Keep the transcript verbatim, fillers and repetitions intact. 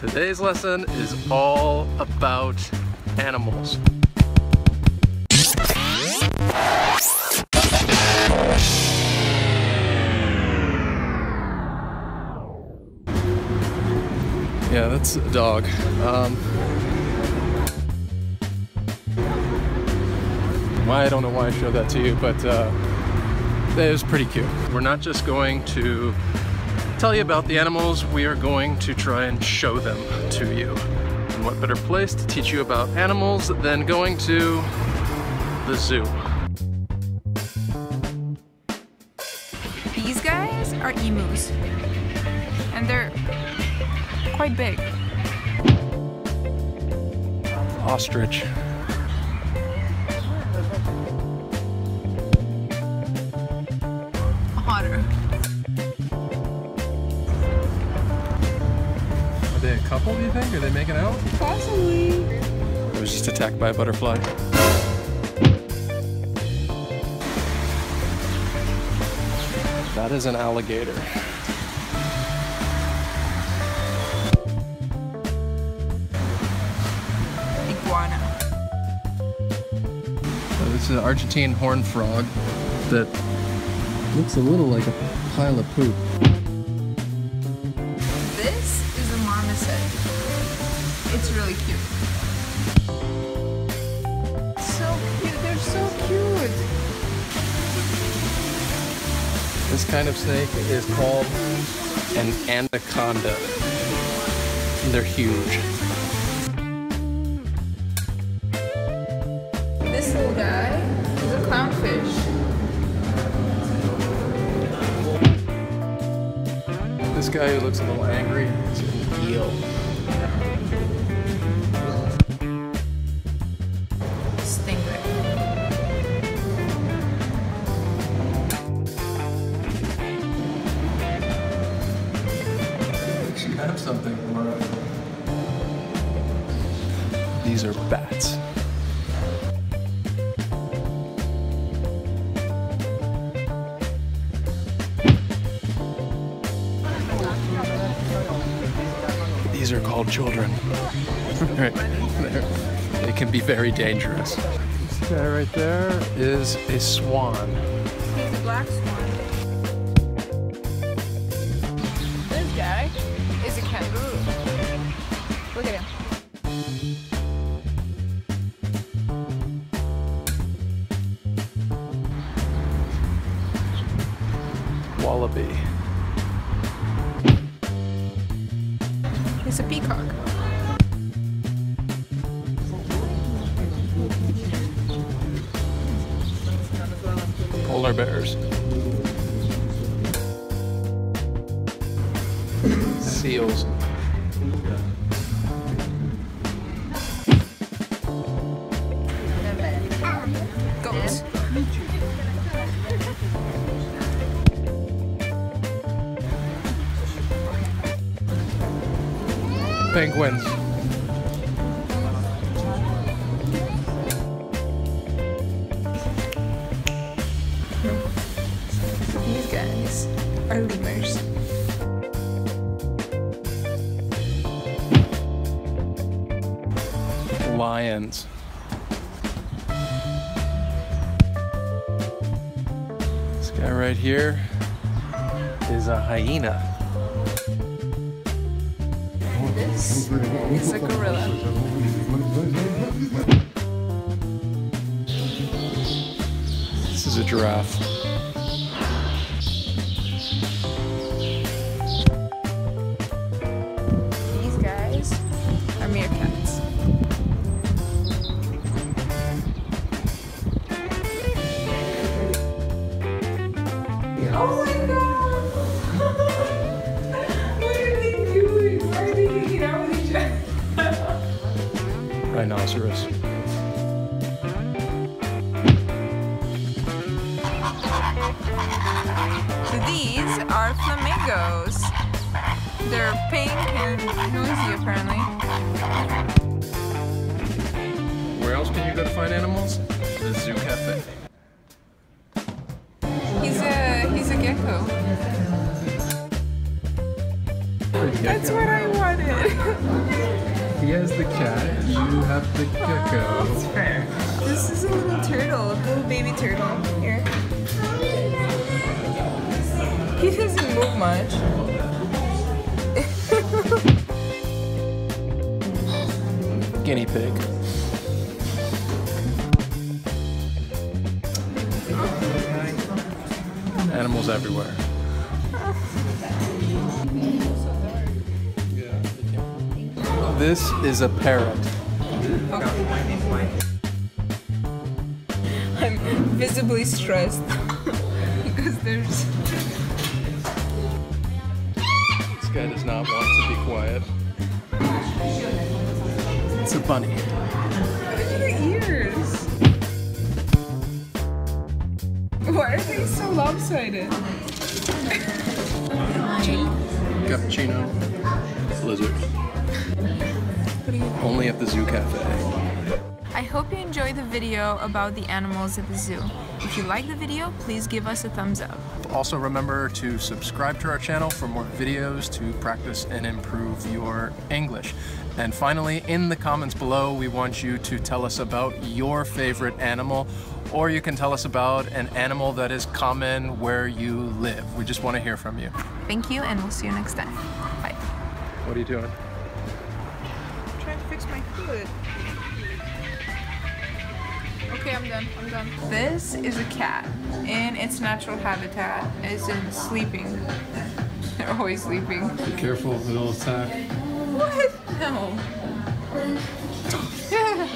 Today's lesson is all about animals. Yeah, that's a dog. Um, I don't know why I showed that to you, but uh, it was pretty cute. We're not just going to tell you about the animals, we are going to try and show them to you. And what better place to teach you about animals than going to the zoo. These guys are emus, and they're quite big. Ostrich. Otter. Are they a couple, do you think? Are they making out? Possibly. It was just attacked by a butterfly. That is an alligator. Iguana. So this is an Argentine horned frog that looks a little like a pile of poop. This is a marmoset. It's really cute. So cute, they're so cute. This kind of snake is called an anaconda. They're huge. This little guy is a clownfish. This guy who looks a little angry is an eel. Stingray. She have something for her. These are bats. These are called children. Right. They can be very dangerous. This guy right there is a swan. He's a black swan. This guy is a kangaroo. Look at him. Wallaby. It's a peacock. Polar bears. Seals. Goats. Penguins. These guys are lemurs. Lions. This guy right here is a hyena. This is a gorilla. This is a giraffe. These guys are meerkats. Oh my God! Rhinoceros. These are flamingos. They're pink and noisy, apparently. Where else can you go to find animals? The Zoo Cafe. He's a he's a gecko. That's what I wanted. He has the cat, you have the gecko. Oh, that's fair. This is a little turtle, a little baby turtle. Here. He doesn't move much. Guinea pig. Animals everywhere. This is a parrot. I'm visibly stressed because there's... This guy does not want to be quiet. It's a bunny. Look at the ears. Why are they so lopsided? Cappuccino. Lizard. Only at the zoo cafe. I hope you enjoyed the video about the animals at the zoo. If you like the video, please give us a thumbs up. Also remember to subscribe to our channel for more videos to practice and improve your English. And finally, in the comments below, we want you to tell us about your favorite animal, or you can tell us about an animal that is common where you live. We just want to hear from you. Thank you, and we'll see you next time. Bye. What are you doing? My food. Okay, I'm done. I'm done. This is a cat in its natural habitat, as in sleeping. They're always sleeping. Be careful, they'll attack. What? No.